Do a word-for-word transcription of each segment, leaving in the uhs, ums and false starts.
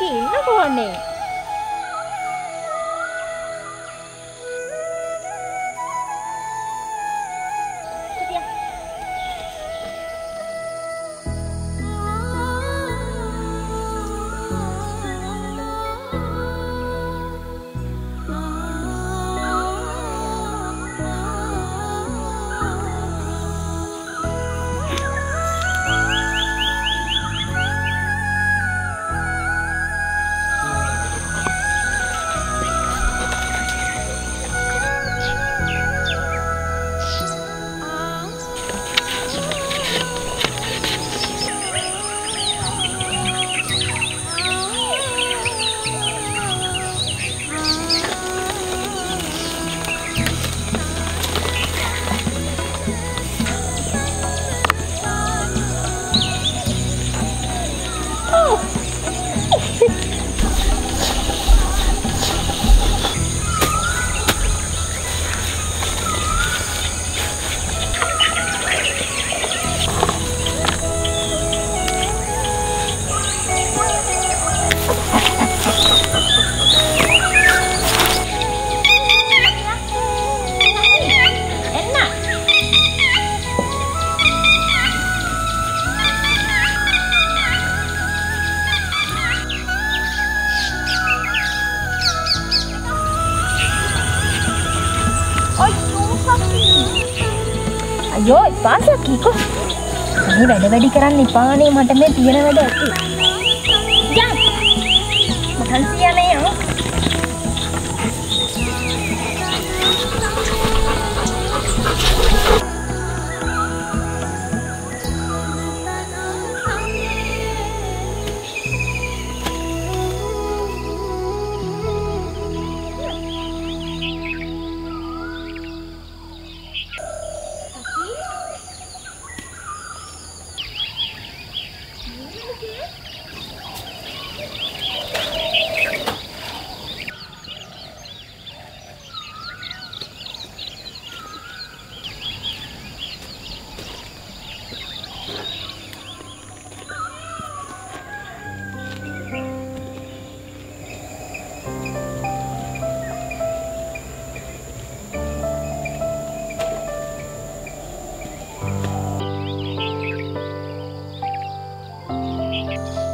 बाकी इन्न कोने अयो पासा कीको नहीं बैठे बैठी करानी पानी मट में पीने बैठे अच्छी जा हंसिया नहीं हो Thank you.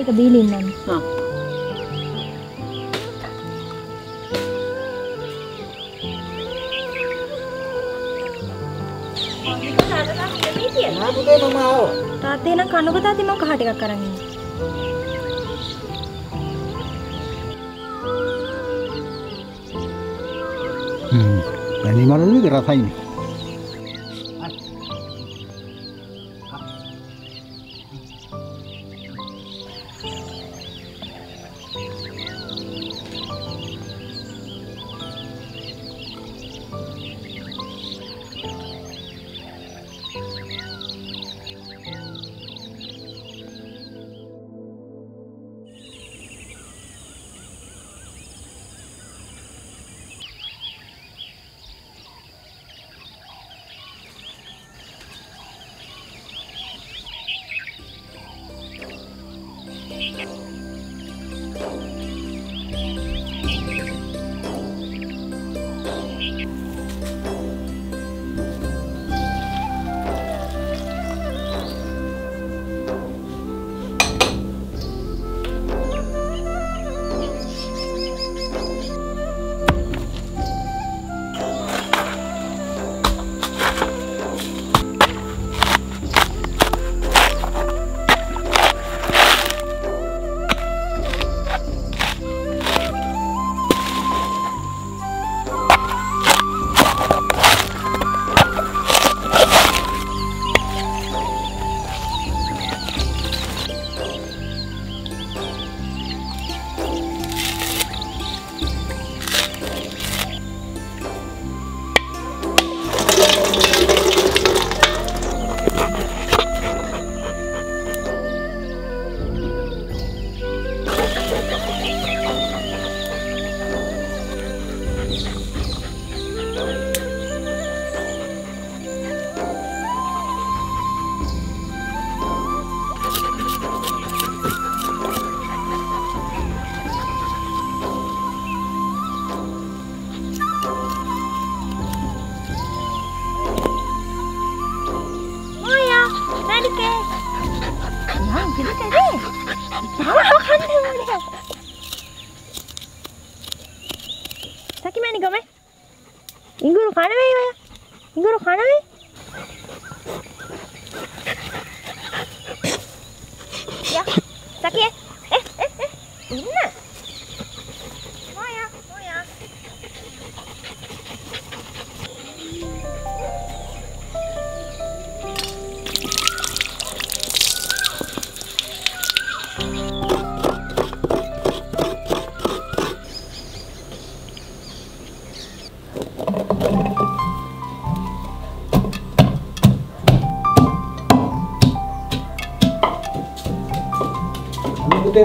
Kabilin man. Ha. Tate lang kanu ko tati mo kahati ka karangin. Hmm. Ani malu ni rasa ini.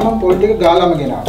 हम पोल्ट्री के गाला में गिना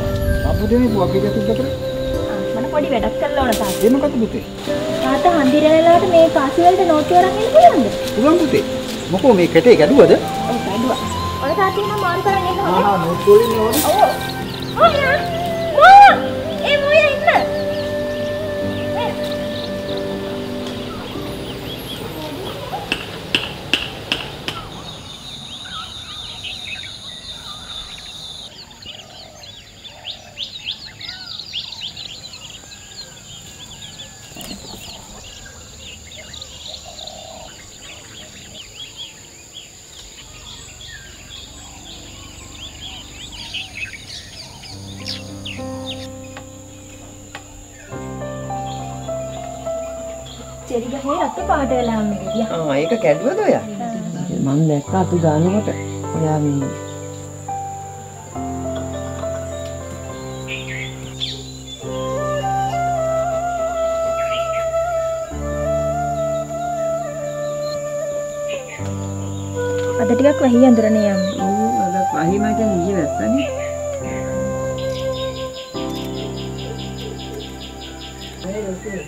පුතේ. අපුදෙනේ පුවා කීයද උඩට? ආ මම පොඩි වැඩක් කරලා ඕන තාත්තා. එහෙම කද පුතේ? තාත්තා හන්දිරේලාට මේ පාසි වලට නෝට්ටු අරන් එන්න පුළුවන්ද? පුළුවන් පුතේ. මොකෝ මේ කැටේ ගැඩුවද? ඔව් ගැඩුවා. ඔය තාත්තා නම් මාරු කරන්න එන්න ඕනේ. ආ නෝට්ටු වලින් නෝනේ. ඔව්. ඔයා මෝ ඒ මොයා ඉන්න. ඒක කැඩුවද ඔයා? මම දැක්කා අතු ගන්නකොට ඔයා මේ අද ටිකක් වහී අඳුරනේ යන්නේ. ඔව් අද වහී මාගේ නිදි වැස්සනේ. අනේ ඔතේ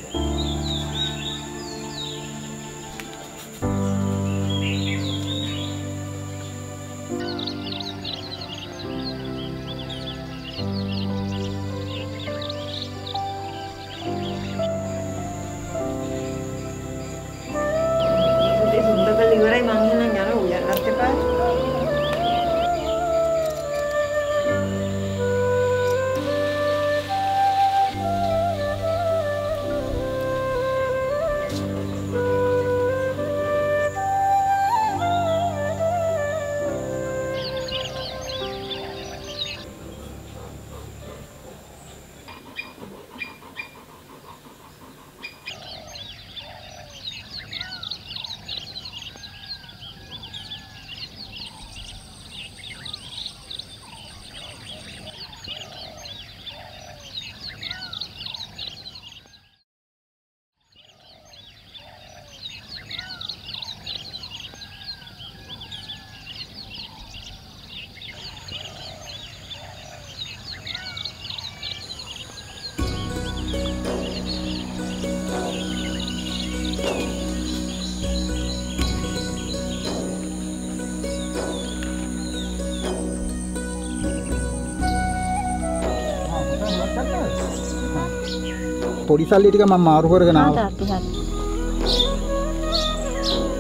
පොඩි සල්ලි ටික මම මාරු කරගෙන ආවා. තාත්තා තාත්තා.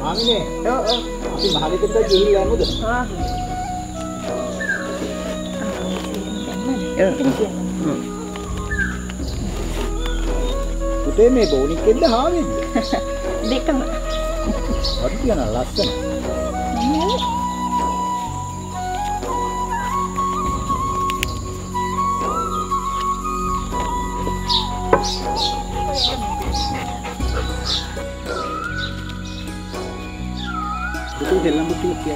ආමිනේ. ඔව් ඔව්. අපි මහලෙකට ගිහින් යමුද? ආ. උදේ මේ බෝනික්ෙන්ද හාවෙද්ද? දෙකම. හරි කියන ලස්සන. Dalam bukti dia.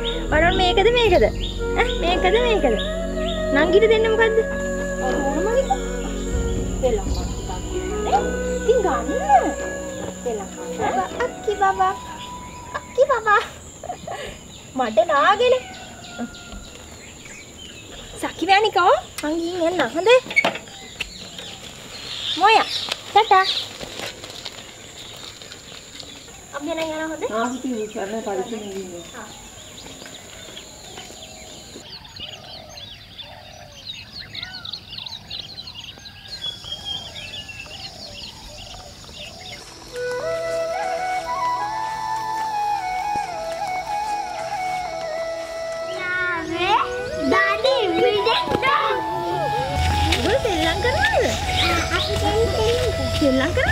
වරන් මේකද මේකද? ඈ මේකද මේකද? නංගිට දෙන්න මොකද්ද? ඕන මගිට. දෙලක් තාක්කේ. ඉතින් ගන්න. දෙලක්. අක්කි බබා. අක්කි බබා. මට නාගෙනේ. Sakit ni kau, angin yang nak hendak. Moya, tata. Abang yang nak hendak? Ah, tu ni kerana pada tu ni. Mungkin rasa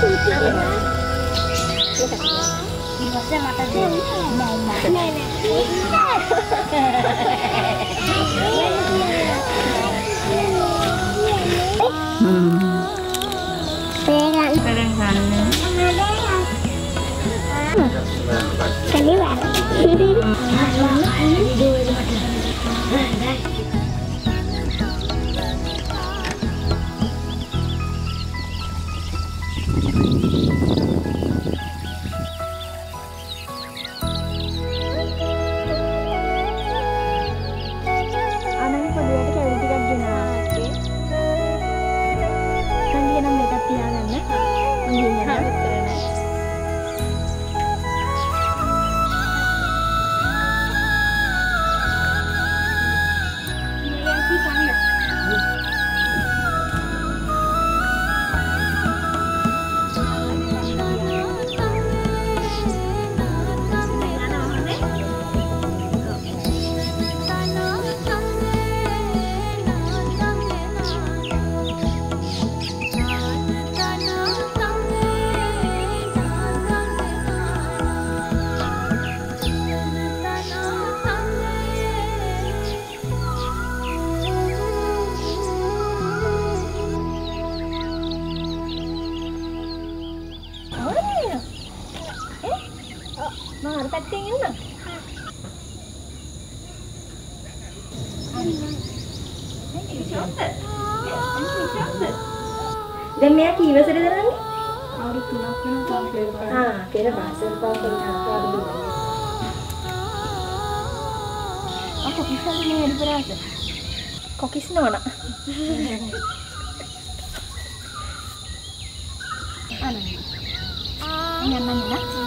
cuci. Bosnya mata Dewi mau mata nenek kita. Pelan. Pelan sana. Kali baru. Dan Mia kini bahasa dia dalam ni? Auri kena kau pelbagai. Ah, kira bahasa kau pelbagai auri. Aku kisah ni yang diperasa. Kau kisah nak? Anak. Anak mana?